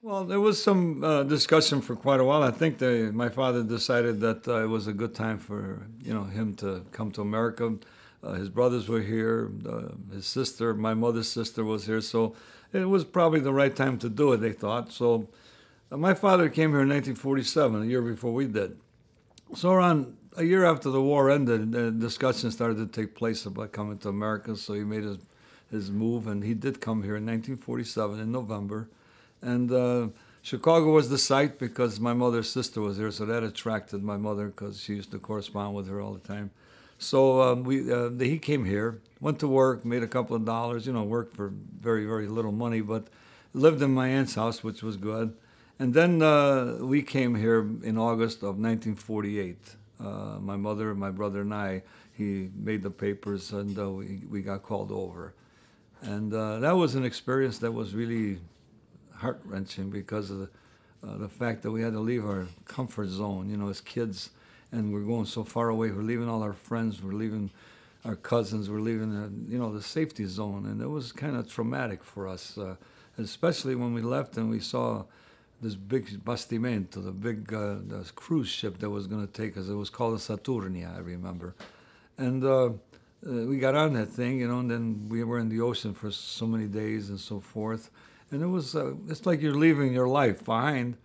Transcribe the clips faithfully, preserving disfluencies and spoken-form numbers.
Well, there was some uh, discussion for quite a while. I think they, my father decided that uh, it was a good time for you know him to come to America. Uh, his brothers were here. Uh, his sister, my mother's sister, was here. So it was probably the right time to do it, they thought. So uh, my father came here in nineteen forty-seven, a year before we did. So around a year after the war ended, the discussion started to take place about coming to America. So he made his, his move, and he did come here in nineteen forty-seven in November. And uh, Chicago was the site because my mother's sister was here, so that attracted my mother because she used to correspond with her all the time. So um, we, uh, he came here, went to work, made a couple of dollars, you know, worked for very, very little money, but lived in my aunt's house, which was good. And then uh, we came here in August of nineteen forty-eight. Uh, my mother, my brother, and I, he made the papers, and uh, we, we got called over. And uh, that was an experience that was really heart-wrenching because of the, uh, the fact that we had to leave our comfort zone, you know, as kids, and we're going so far away. We're leaving all our friends, we're leaving our cousins, we're leaving, uh, you know, the safety zone, and it was kind of traumatic for us, uh, especially when we left and we saw this big bastimento, the big uh, this cruise ship that was going to take us. It was called the Saturnia, I remember. And uh, we got on that thing, you know, and then we were in the ocean for so many days and so forth. And it was, uh, it's like you're leaving your life behind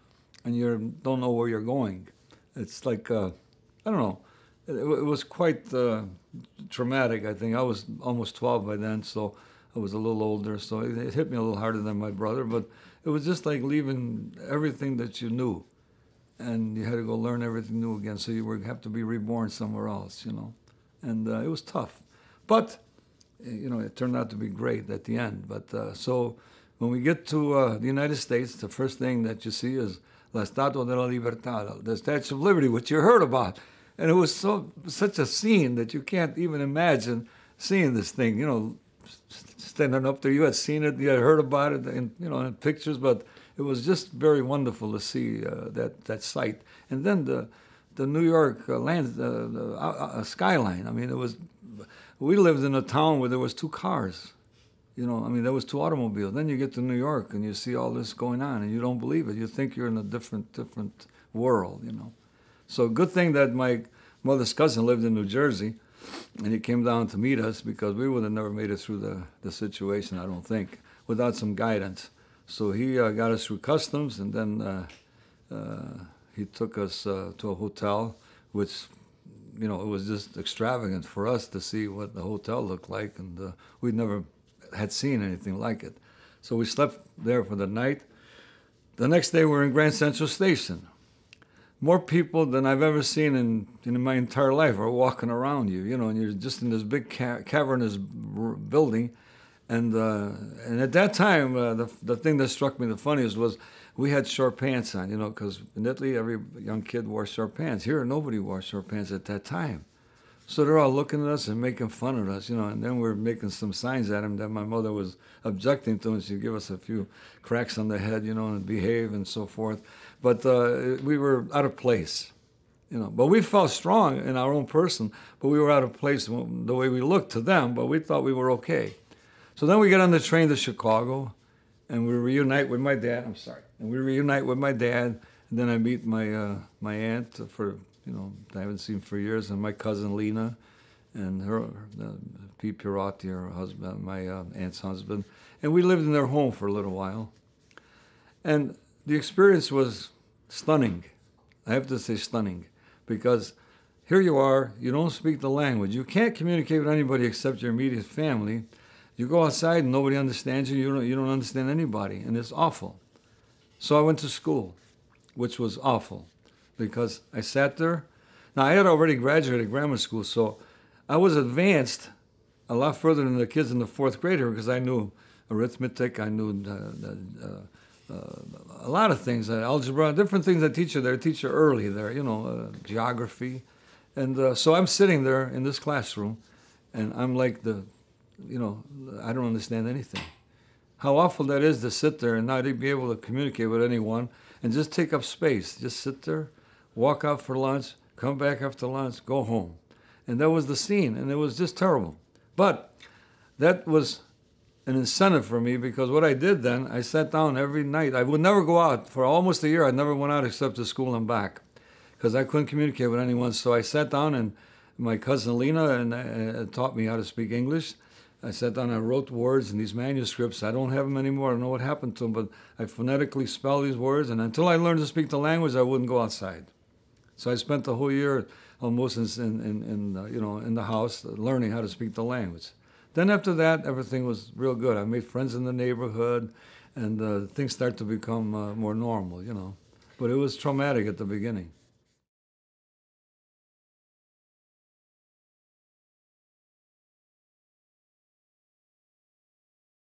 and you don't know where you're going. It's like, uh, I don't know, it, it was quite uh, traumatic, I think. I was almost twelve by then, so I was a little older, so it, it hit me a little harder than my brother, but it was just like leaving everything that you knew and you had to go learn everything new again, so you were have to be reborn somewhere else, you know. And uh, it was tough. But, you know, it turned out to be great at the end, but uh, so... When we get to uh, the United States, the first thing that you see is La Statua de la Libertad, the Statue of Liberty, which you heard about. And it was so such a scene that you can't even imagine seeing this thing, you know, standing up there. You had seen it, you had heard about it, in, you know, in pictures, but it was just very wonderful to see uh, that, that sight. And then the, the New York uh, land, uh, the, uh, skyline, I mean, it was, we lived in a town where there was two cars. You know, I mean, there was two automobiles. Then you get to New York and you see all this going on and you don't believe it. You think you're in a different, different world, you know. So good thing that my mother's cousin lived in New Jersey and he came down to meet us because we would have never made it through the, the situation, I don't think, without some guidance. So he uh, got us through customs and then uh, uh, he took us uh, to a hotel, which... You know, it was just extravagant for us to see what the hotel looked like, and uh, we'd never had seen anything like it. So we slept there for the night. The next day, we're in Grand Central Station. More people than I've ever seen in, in my entire life are walking around you, you know, and you're just in this big ca cavernous building. And, uh, and at that time, uh, the, the thing that struck me the funniest was we had short pants on, you know, because in Italy, every young kid wore short pants. Here, nobody wore short pants at that time. So they're all looking at us and making fun of us, you know, and then we're making some signs at him that my mother was objecting to, and she'd give us a few cracks on the head, you know, and behave and so forth. But uh, we were out of place, you know. But we felt strong in our own person, but we were out of place the way we looked to them, but we thought we were okay. So then we get on the train to Chicago, and we reunite with my dad. I'm sorry. And we reunite with my dad, and then I meet my uh, my aunt for you know I haven't seen for years, and my cousin Lena, and her uh, Pete Pirati, her husband, my uh, aunt's husband, and we lived in their home for a little while, and the experience was stunning. I have to say stunning, because here you are, you don't speak the language, you can't communicate with anybody except your immediate family. You go outside and nobody understands you. You don't, you don't understand anybody, and it's awful. So I went to school, which was awful, because I sat there. Now, I had already graduated grammar school, so I was advanced a lot further than the kids in the fourth grade here because I knew arithmetic, I knew uh, uh, uh, a lot of things, uh, algebra, different things I teach you there. I teach you early there, you know, uh, geography. And uh, so I'm sitting there in this classroom, and I'm like the... You know, I don't understand anything. How awful that is to sit there and not be able to communicate with anyone and just take up space. Just sit there, walk out for lunch, come back after lunch, go home. And that was the scene, and it was just terrible. But that was an incentive for me, because what I did then, I sat down every night. I would never go out. For almost a year, I never went out except to school and back, because I couldn't communicate with anyone. So I sat down, and my cousin Lena and, uh, taught me how to speak English. I sat down and I wrote words in these manuscripts. I don't have them anymore. I don't know what happened to them, but I phonetically spell these words. And until I learned to speak the language, I wouldn't go outside. So I spent the whole year almost in, in, in uh, you know, in the house learning how to speak the language. Then after that, everything was real good. I made friends in the neighborhood, and uh, things started to become uh, more normal, you know. But it was traumatic at the beginning.